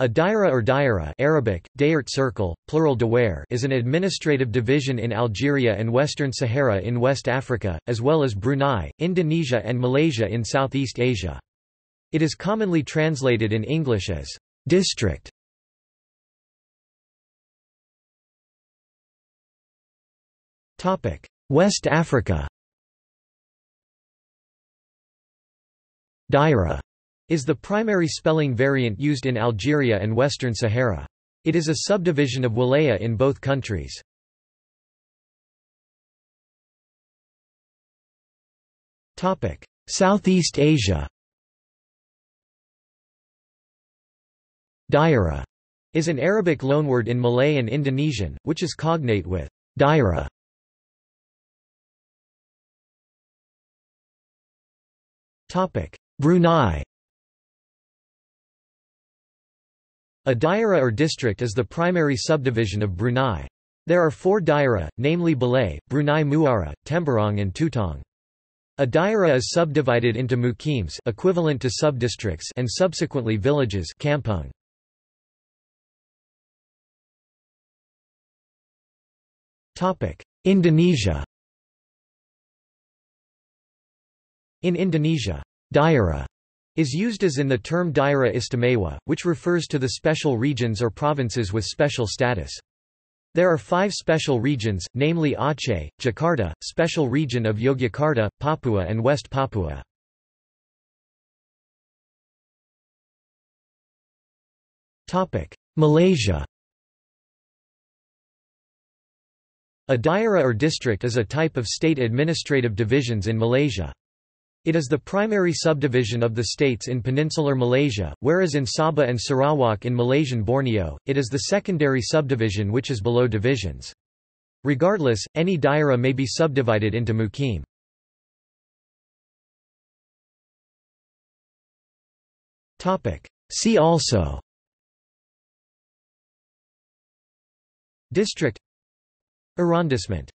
A daerah or daerah Arabic, dayert circle, plural dawer is an administrative division in Algeria and Western Sahara in West Africa, as well as Brunei, Indonesia and Malaysia in Southeast Asia. It is commonly translated in English as district. West Africa. Daerah is the primary spelling variant used in Algeria and Western Sahara. It is a subdivision of wilaya in both countries. Southeast Asia. Daerah is an Arabic loanword in Malay and Indonesian, which is cognate with daerah. Brunei. A daerah or district is the primary subdivision of Brunei. There are four daerah, namely Belait, Brunei Muara, Temburong and Tutong. A daerah is subdivided into mukims, equivalent to subdistricts, and subsequently villages, kampong. Topic: Indonesia. In Indonesia, daerah is used as in the term Daerah Istamewa, which refers to the special regions or provinces with special status. There are five special regions, namely Aceh, Jakarta, Special Region of Yogyakarta, Papua and West Papua. Malaysia. A daerah or district is a type of state administrative divisions in Malaysia. It is the primary subdivision of the states in peninsular Malaysia, whereas in Sabah and Sarawak in Malaysian Borneo, it is the secondary subdivision which is below divisions. Regardless, any daerah may be subdivided into mukim. See also: district, arrondissement.